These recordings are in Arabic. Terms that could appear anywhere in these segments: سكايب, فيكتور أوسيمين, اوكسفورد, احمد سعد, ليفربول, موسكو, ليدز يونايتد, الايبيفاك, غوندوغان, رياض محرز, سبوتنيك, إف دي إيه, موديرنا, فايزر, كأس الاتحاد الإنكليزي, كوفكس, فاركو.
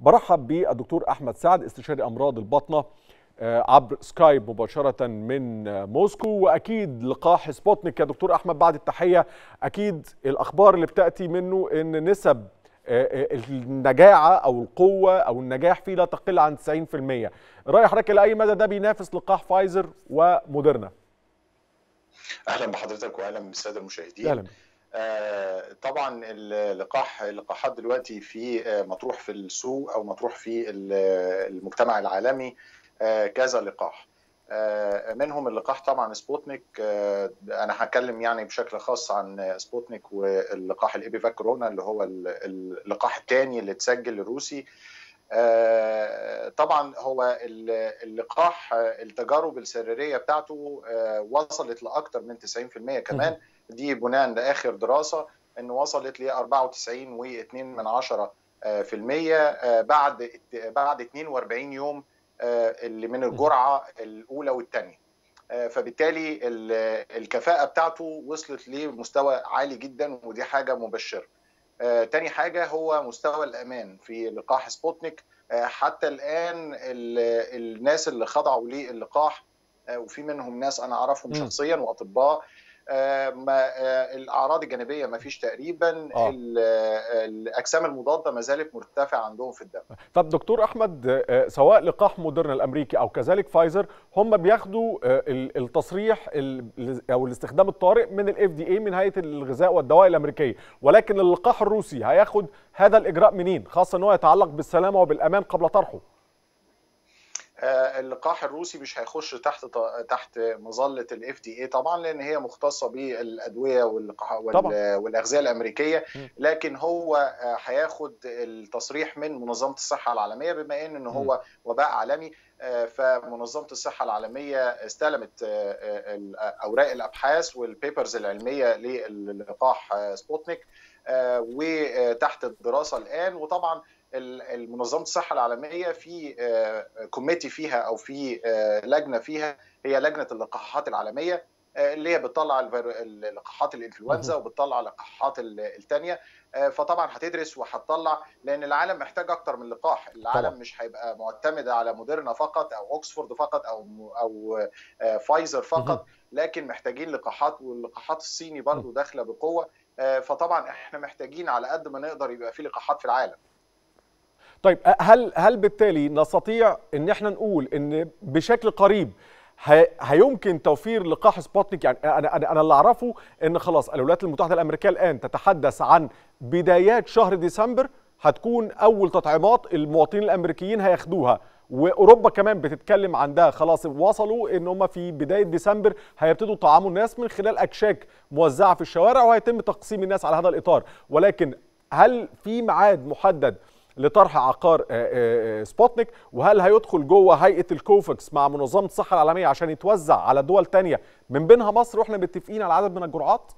برحب بالدكتور احمد سعد استشاري امراض البطنه عبر سكايب مباشره من موسكو. واكيد لقاح سبوتنيك يا دكتور احمد بعد التحيه، اكيد الاخبار اللي بتاتي منه ان نسب النجاعه او القوه او النجاح فيه لا تقل عن 90%. راي حضرتك لاي مدى ده بينافس لقاح فايزر وموديرنا؟ اهلا بحضرتك واهلا بالساده المشاهدين. أهلا. طبعا اللقاحات دلوقتي في مطروح في السوق او مطروح في المجتمع العالمي كذا لقاح، منهم اللقاح طبعا سبوتنيك. انا هتكلم يعني بشكل خاص عن سبوتنيك واللقاح الايبيفاك كورونا اللي هو اللقاح الثاني اللي اتسجل الروسي. طبعا هو اللقاح التجارب السريريه بتاعته وصلت لاكثر من 90% كمان، دي بناء لاخر دراسه انه وصلت ل 94.2% بعد 42 يوم اللي من الجرعه الاولى والثانيه، فبالتالي الكفاءه بتاعته وصلت لمستوى عالي جدا ودي حاجه مبشره. تاني حاجه هو مستوى الامان في لقاح سبوتنيك. حتى الان الناس اللي خضعوا للقاح وفي منهم ناس انا اعرفهم شخصيا واطباء، الاعراض الجانبيه ما فيش تقريبا، الاجسام المضاده ما زالت مرتفعه عندهم في الدم. طب دكتور احمد، سواء لقاح موديرنا الامريكي او كذلك فايزر، هم بياخدوا التصريح او الاستخدام الطارئ من الاف دي اي من هيئه الغذاء والدواء الامريكيه، ولكن اللقاح الروسي هياخد هذا الاجراء منين، خاصه ان هو يتعلق بالسلامه وبالامان قبل طرحه؟ اللقاح الروسي مش هيخش تحت مظله الاف دي اي طبعا، لان هي مختصه بالادويه والاغذيه الامريكيه، لكن هو هياخد التصريح من منظمه الصحه العالميه، بما ان هو وباء عالمي فمنظمه الصحه العالميه استلمت اوراق الابحاث والبيبرز العلميه للقاح سبوتنيك وتحت الدراسه الان. وطبعا منظمه الصحه العالميه في كوميتي فيها او في لجنه فيها، هي لجنه اللقاحات العالميه اللي هي بتطلع لقاحات الانفلونزا وبتطلع لقاحات الثانيه، فطبعا هتدرس وهتطلع، لان العالم محتاج اكتر من لقاح. العالم طبعا مش هيبقى معتمد على موديرنا فقط او اوكسفورد فقط او فايزر فقط، لكن محتاجين لقاحات، واللقاحات الصيني برضو داخله بقوه، فطبعا احنا محتاجين على قد ما نقدر يبقى في لقاحات في العالم. طيب هل بالتالي نستطيع ان احنا نقول ان بشكل قريب هيمكن توفير لقاح سبوتنيك؟ يعني انا اللي اعرفه ان خلاص الولايات المتحده الامريكيه الان تتحدث عن بدايات شهر ديسمبر هتكون اول تطعيمات المواطنين الامريكيين هياخدوها، واوروبا كمان بتتكلم عن ده، خلاص وصلوا ان هم في بدايه ديسمبر هيبتدوا يطعموا الناس من خلال اكشاك موزعه في الشوارع وهيتم تقسيم الناس على هذا الاطار. ولكن هل في ميعاد محدد لطرح عقار سبوتنيك، وهل هيدخل جوه هيئه الكوفكس مع منظمه الصحه العالميه عشان يتوزع على دول تانية من بينها مصر واحنا متفقين على عدد من الجرعات؟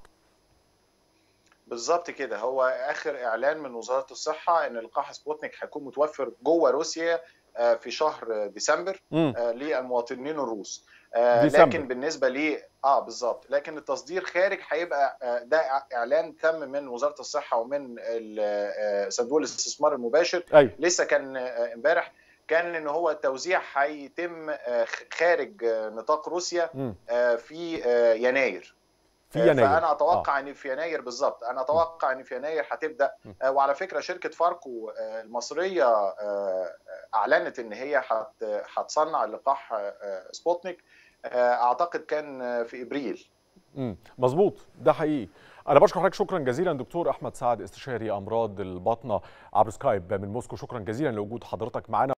بالظبط كده. هو اخر اعلان من وزاره الصحه ان لقاح سبوتنيك هيكون متوفر جوه روسيا في شهر ديسمبر للمواطنين الروس. لكن بالنسبه لي بالظبط، لكن التصدير خارج هيبقى ده اعلان تم من وزاره الصحه ومن صندوق الاستثمار المباشر. أيوه. لسه كان امبارح كان ان هو التوزيع هيتم خارج نطاق روسيا في يناير. فانا اتوقع ان في يناير بالظبط، انا اتوقع ان في يناير هتبدا. وعلى فكره شركه فاركو المصريه اعلنت ان هي هتصنع لقاح سبوتنيك، اعتقد كان في ابريل. مظبوط، ده حقيقي. انا بشكر حضرتك شكرا جزيلا دكتور احمد سعد استشاري امراض البطنه عبر سكايب من موسكو، شكرا جزيلا لوجود حضرتك معنا.